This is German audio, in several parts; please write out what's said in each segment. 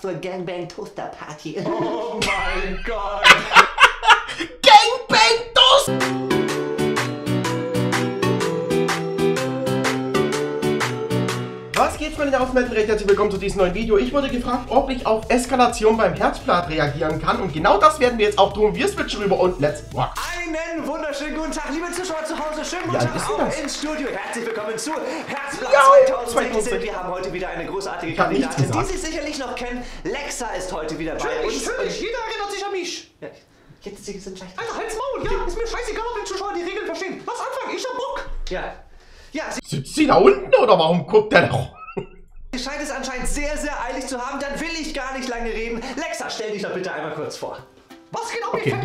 zur Gangbang Toaster Party. Oh mein Gott! Gangbang Toaster! Was geht's, meine Aufmerksamkeit? Herzlich willkommen zu diesem neuen Video. Ich wurde gefragt, ob ich auf Eskalation beim Herzblatt reagieren kann. Und genau das werden wir jetzt auch tun. Wir switchen rüber und let's rock! Einen wunderschönen guten Tag, liebe Zuschauer zu Hause. Schönen guten Tag auch ins Studio. Herzlich willkommen zu Herzblatt 2016. Wir haben heute wieder eine großartige Kandidatin, die Sie sicherlich noch kennen. Lexa ist heute wieder bei uns. Jeder erinnert sich an mich. Ja. Jetzt sind sie schlecht. Alter, halt's Maul. Ja, ist mir scheißegal, ob die Zuschauer die Regeln verstehen. Was anfangen? Ich hab Bock. Ja. Ja, sitzt sie da unten oder warum guckt der da? Sie scheint es anscheinend sehr, sehr eilig zu haben. Dann will ich gar nicht lange reden. Lexa, stell dich doch bitte einmal kurz vor. Was genau, okay,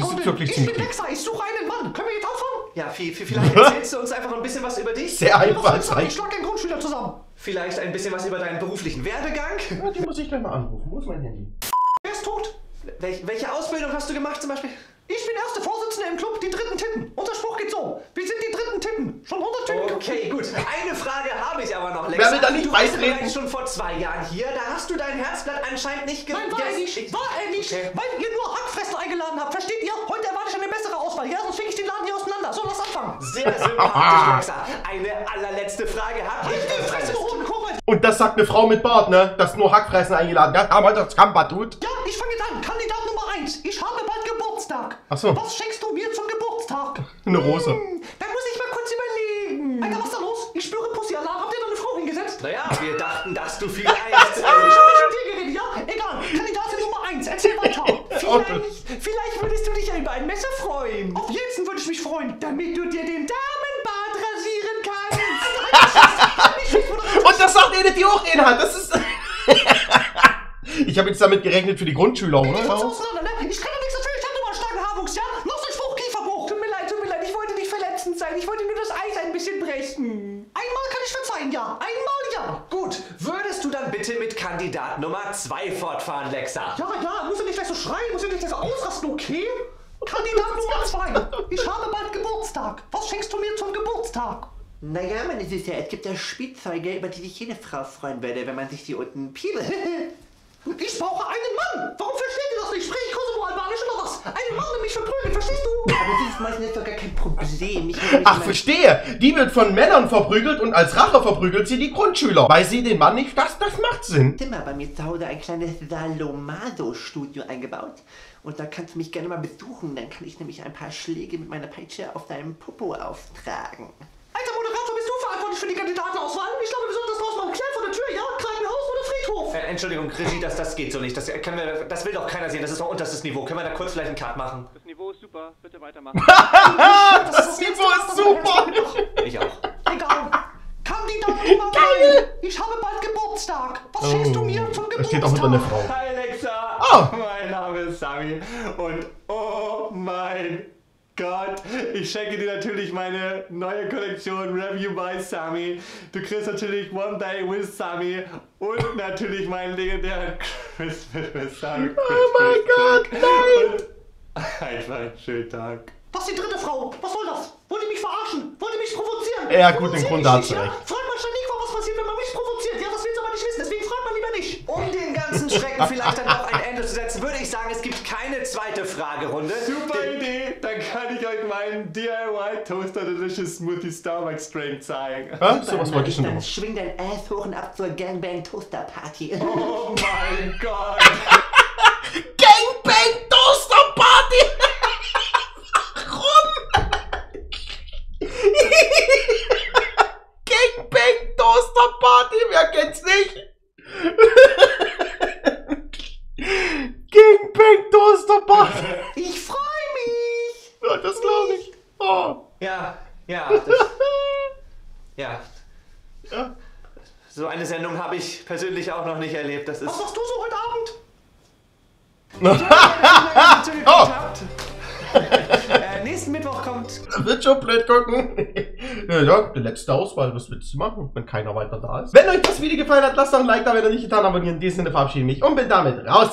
ich bin Lexa, ich suche einen Mann. Können wir jetzt anfangen? Ja, vielleicht erzählst du uns einfach ein bisschen was über dich. Sehr einfach. Ich schlag den Grundschüler zusammen. Vielleicht ein bisschen was über deinen beruflichen Werdegang. Ja, die muss ich gleich mal anrufen. Wo ist mein Handy? Wer ist tot? Welche Ausbildung hast du gemacht zum Beispiel? Ich bin erste Vorsitzende im Club, die dritten Titten. Unser Spruch geht so. Wir sind die dritten Titten. Schon 100 Titten. Okay, gut. Eine Frage habe ich aber noch, Lexa. Wer will da nicht weiterreden? Du bist schon vor 2 Jahren hier. Da hast du dein Herzblatt anscheinend nicht gegessen. Nein, war er nicht. Okay. Weil ihr nur Hackfresser eingeladen habt. Versteht ihr? Heute erwarte ich eine bessere Auswahl. Ja, sonst schicke ich den Laden hier auseinander. So, lass anfangen. Sehr sympathisch, Lexa. Eine allerletzte Frage habe ich. Die Fresse gehoben, guck mal. Und das sagt eine Frau mit Bart, ne? Dass nur Hackfressen eingeladen hat. Aber das Kampa tut. Ja, ich fange jetzt an. Kandidat Nummer 1. Ich habe bald Geburtstag. Ach so. Was schenkst du mir zum Geburtstag? Eine Rose. Dann muss ich mal kurz überlegen. Alter, was ist da los? Ich spüre Pussy-Alarm. Habt ihr da eine Frau hingesetzt? Naja, wir dachten, dass du viel einst. Ich habe schon mit dir geredet, ja? Egal. Kandidatin Nummer 1. Erzähl weiter. Vielleicht würdest du dich über ein Messer freuen. Auf jeden würde ich mich freuen, damit du dir den Damenbart rasieren kannst. Alter, und das sagt eine, die auch in hat. Das ist... Ich habe jetzt damit gerechnet für die Grundschüler, oder? Ich kann ja nichts dafür, ich habe nochmal einen starken Haarwuchs, ja? Noch so ein Spruch, Kieferbruch! Tut mir leid, ich wollte nicht verletzend sein, ich wollte nur das Eis ein bisschen brechen. Einmal kann ich verzeihen, ja, einmal ja. Gut, würdest du dann bitte mit Kandidat Nummer 2 fortfahren, Lexa? Ja, musst du nicht gleich so schreien, musst du nicht gleich so ausrasten, okay? Kandidat Nummer 2, ich habe bald Geburtstag. Was schenkst du mir zum Geburtstag? Naja, meine Süße, es gibt ja Spielzeuge, über die sich jede Frau freuen würde, wenn man sich die unten piele. Ich brauche einen Mann! Warum versteht ihr das nicht? Spreche ich Kosovo-Albanisch oder was? Einen Mann, der mich verprügelt, verstehst du? Aber dieses Mäuschen ist doch gar kein Problem. Ach, verstehe! Die wird von Männern verprügelt und als Rache verprügelt sie die Grundschüler. Weil sie den Mann nicht fasst, das macht Sinn. Ich habe immer bei mir zu Hause ein kleines Salomado-Studio eingebaut. Und da kannst du mich gerne mal besuchen. Dann kann ich nämlich ein paar Schläge mit meiner Peitsche auf deinem Popo auftragen. Alter Moderator, bist du verantwortlich für die Kandidatenauswahl? Ich glaube, wir sollten das draußen machen. Klein vor der Tür, ja? Krankenhaus oder Friedhof? Entschuldigung, Regie, das geht so nicht. Das will doch keiner sehen. Das ist doch unterstes Niveau. Können wir da kurz vielleicht einen Cut machen? Das Niveau ist super. Bitte weitermachen. Das Niveau ist super. Ich auch. Egal. Kandidat Nummer 3. Ich habe bald Geburtstag. Was schenkst du mir zum Geburtstag? Steht auch unter eine Frau. Hi, Lexa. Mein Name ist Sammy. Und oh mein Gott, ich schenke dir natürlich meine neue Kollektion Review by Sammy. Du kriegst natürlich One Day with Sammy und natürlich meinen legendären Christmas with Sammy. Oh mein Gott, nein! Und einfach einen schönen Tag. Was ist die dritte Frau? Was soll das? Wollt ihr mich verarschen? Wollt ihr mich provozieren? Ja, gut, den Grund hat sie recht. Fragt man schon nicht, was passiert, wenn man mich provoziert. Ja, das willst du aber nicht wissen, deswegen fragt man lieber nicht. Um den ganzen Schrecken vielleicht dann noch ein Ende zu setzen, würde ich sagen, es gibt keine zweite Fragerunde. Super Idee, dann kann ich euch meinen DIY Toaster Delicious Smoothie Starbucks Drink zeigen. Hä? So was wollte ich schon immer. Schwing dein Ass hoch und ab zur Gangbang Toaster Party. Oh mein Gott. Gangbang Toaster Party. Warum? Gangbang Toaster Party, wer kennt's nicht? Gangbang Toaster Party. Ich freue mich. Ja, das glaube ich. Oh. Ja. So eine Sendung habe ich persönlich auch noch nicht erlebt. Das ist. Was machst du so heute Abend? Nächsten Mittwoch kommt. Wird schon blöd gucken. Ja, die letzte Auswahl. Was willst du machen, wenn keiner weiter da ist? Wenn euch das Video gefallen hat, lasst doch ein Like da, wenn ihr nicht getan habt. Und in diesem Sinne verabschiede ich mich und bin damit raus.